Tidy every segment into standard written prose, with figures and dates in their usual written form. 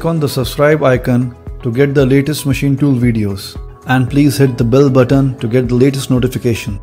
click on the subscribe icon to get the latest machine tool videos, and please hit the bell button to get the latest notification.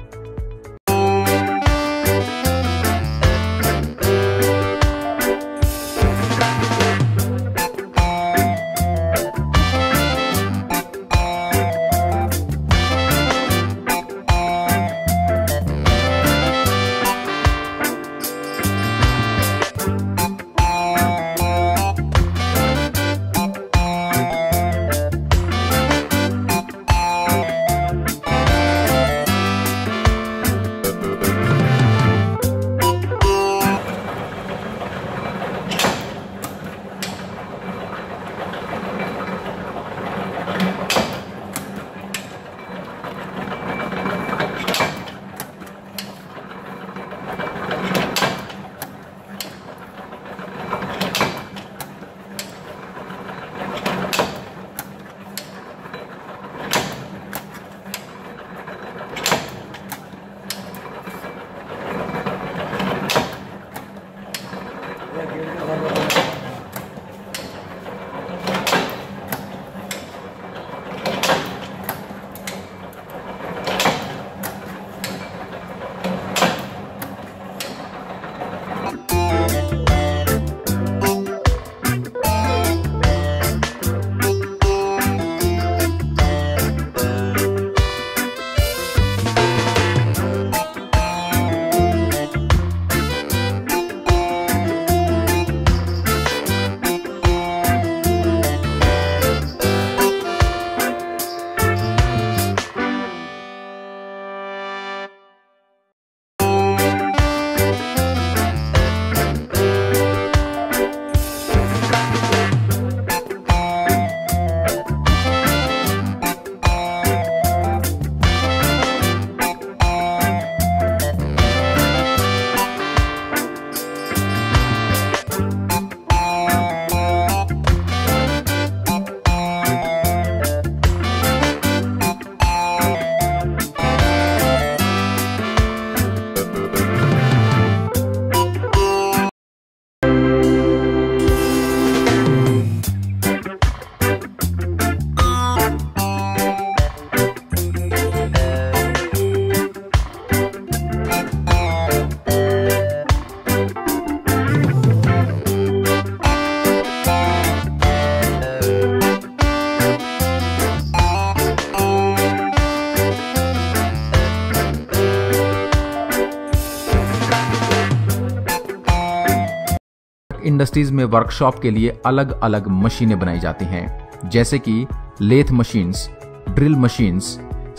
Industries में workshop के लिए अलग अलग मशीनें बनाई जाती हैं, जैसे कि lathe machines, drill machines,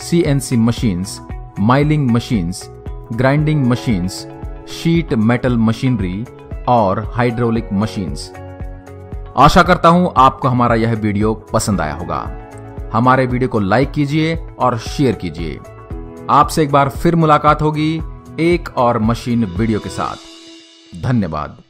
CNC machines, milling machines, grinding machines, sheet metal machinery और हाइड्रोलिक मशीन्स। आशा करता हूं आपको हमारा यह वीडियो पसंद आया होगा। हमारे वीडियो को लाइक कीजिए और शेयर कीजिए। आपसे एक बार फिर मुलाकात होगी एक और मशीन वीडियो के साथ। धन्यवाद।